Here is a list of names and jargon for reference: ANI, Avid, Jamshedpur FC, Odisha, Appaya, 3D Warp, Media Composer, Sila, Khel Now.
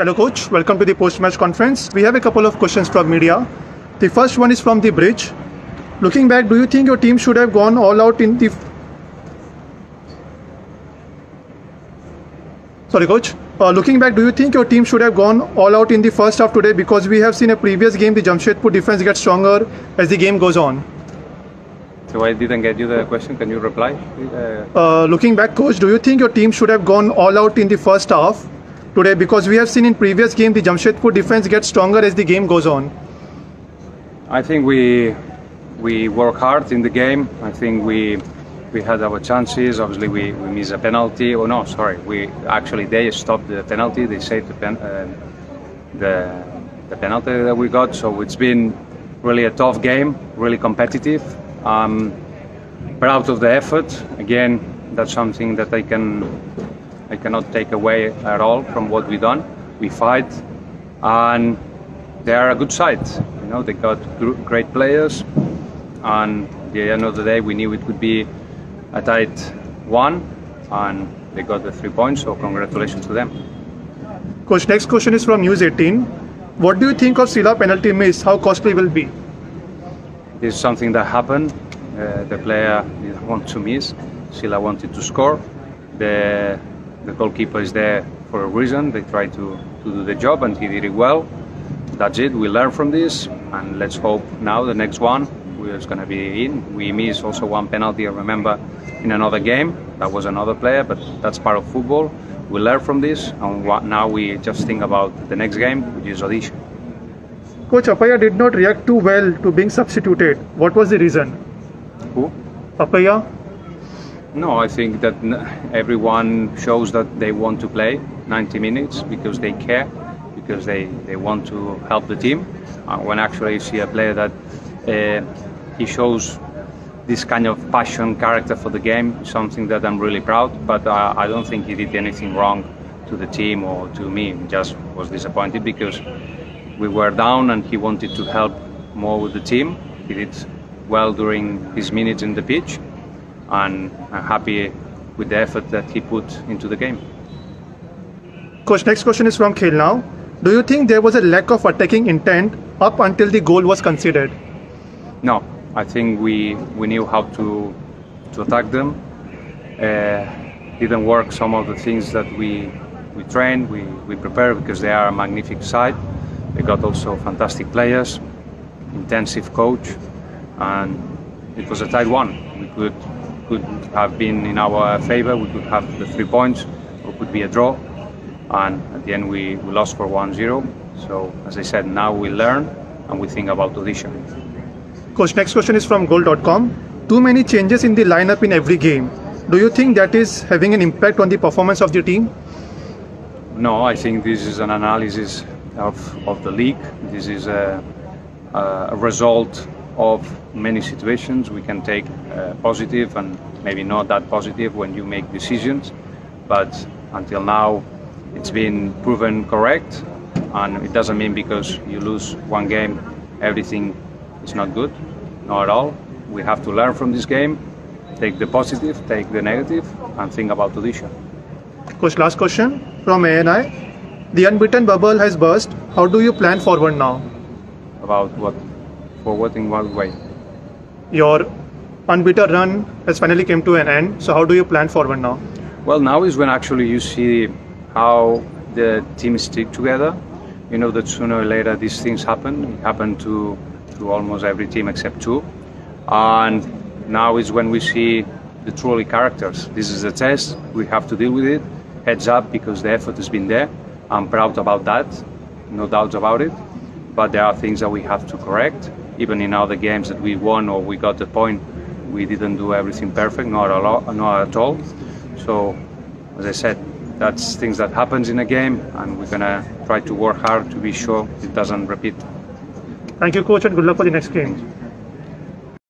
Hello coach, welcome to the post-match conference. We have a couple of questions from media. The first one is from The Bridge. Looking back, do you think your team should have gone all out in the... Sorry coach. Looking back, do you think your team should have gone all out in the first half today? Because we have seen a previous game, the Jamshedpur defense gets stronger as the game goes on. So I didn't get you the question. Can you reply? Looking back coach, do you think your team should have gone all out in the first half today? Because we have seen in previous game, the Jamshedpur defense gets stronger as the game goes on. I think we work hard in the game. I think we had our chances. Obviously we missed a penalty. Oh no, sorry, they stopped the penalty. They saved the penalty that we got. So it's been really a tough game, really competitive. I'm proud of the effort. Again, that's something that I cannot take away at all from what we've done. We fight and they are a good side. You know, they got great players, and at the end of the day we knew it could be a tight one, and they got the 3 points, so congratulations to them. Coach, next question is from News 18. What do you think of Sila penalty miss? How costly will it be? This is something that happened. The player didn't want to miss. Sila wanted to score. The goalkeeper is there for a reason. They tried to do the job and he did it well. That's it, we learn from this, and let's hope now the next one is going to be in. We missed also one penalty, I remember, in another game. That was another player, but that's part of football. We learn from this, and now we just think about the next game, which is Odisha. Coach, Appaya did not react too well to being substituted. What was the reason? Who? Appaya. No, I think that everyone shows that they want to play 90 minutes because they care, because they want to help the team. When actually you see a player that he shows this kind of passion, character for the game, something that I'm really proud, but I don't think he did anything wrong to the team or to me. Just was disappointed because we were down and he wanted to help more with the team. He did well during his minutes in the pitch, and I'm happy with the effort that he put into the game. Coach, next question is from Khel Now. Do you think there was a lack of attacking intent up until the goal was conceded? No, I think we knew how to attack them. Didn't work some of the things that we trained, we prepared, because they are a magnificent side. They got also fantastic players, intensive coach, and it was a tight one. We could have been in our favor, we could have the 3 points, or could be a draw. And at the end we lost for 1-0. So as I said, now we learn and we think about Odisha. Coach, next question is from goal.com. Too many changes in the lineup in every game. Do you think that is having an impact on the performance of the team? No, I think this is an analysis of the league. This is a result of many situations. We can take positive and maybe not that positive when you make decisions, but until now it's been proven correct, and it doesn't mean because you lose one game everything is not good. Not at all. We have to learn from this game, take the positive, take the negative, and think about Odisha. Coach, last question from ANI. The unbeaten bubble has burst. How do you plan forward now? About what? Forward in what way? Your unbeaten run has finally come to an end. So how do you plan forward now? Well, now is when actually you see how the teams stick together. You know that sooner or later these things happen. It happened to almost every team except two. And now is when we see the truly characters. This is a test. We have to deal with it. Heads up, because the effort has been there. I'm proud about that. No doubts about it. But there are things that we have to correct. Even in other games that we won or we got the point, we didn't do everything perfect. Not at all. So, as I said, that's things that happens in a game, and we're going to try to work hard to be sure it doesn't repeat. Thank you, coach, and good luck for the next game.